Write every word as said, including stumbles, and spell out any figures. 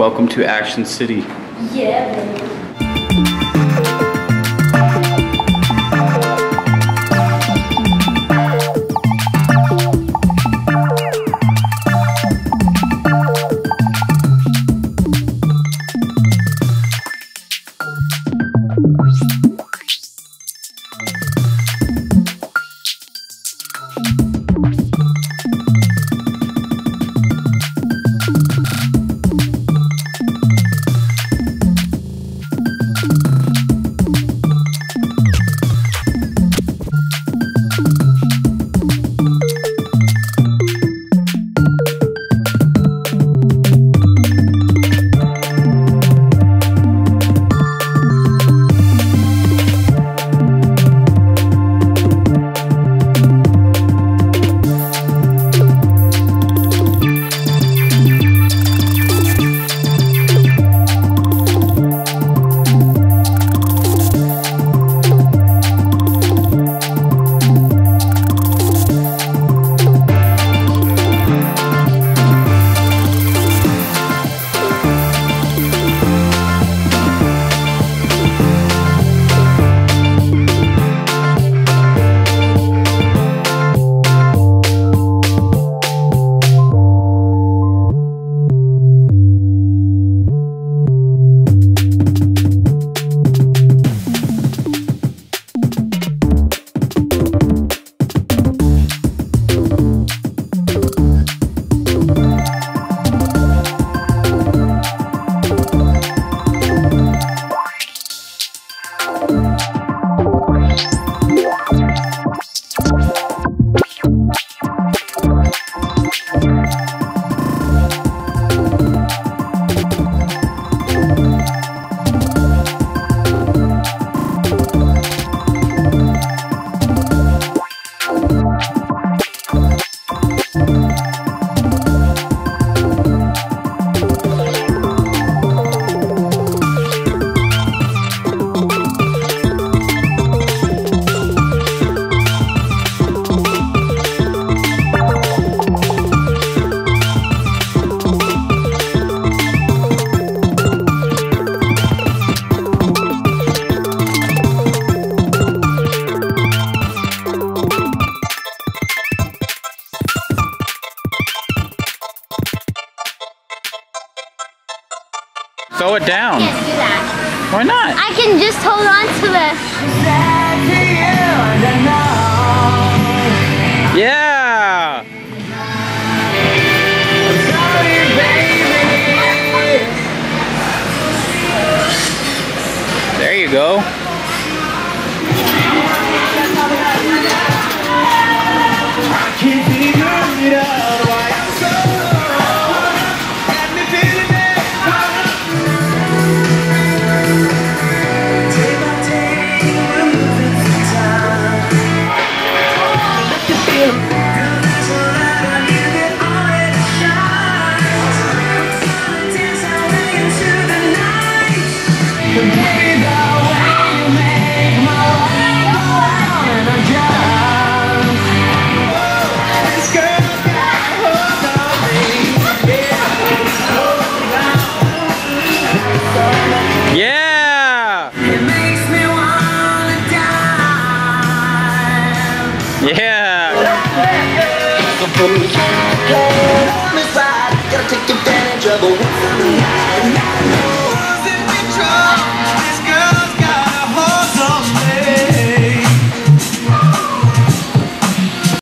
Welcome to Action City. Yeah, baby. Throw it down. Can't do that. Why not? I can just hold on to it. Yeah. I'm sorry, baby. There you go. I can't figure it out. Yeah! Gotta take advantage of a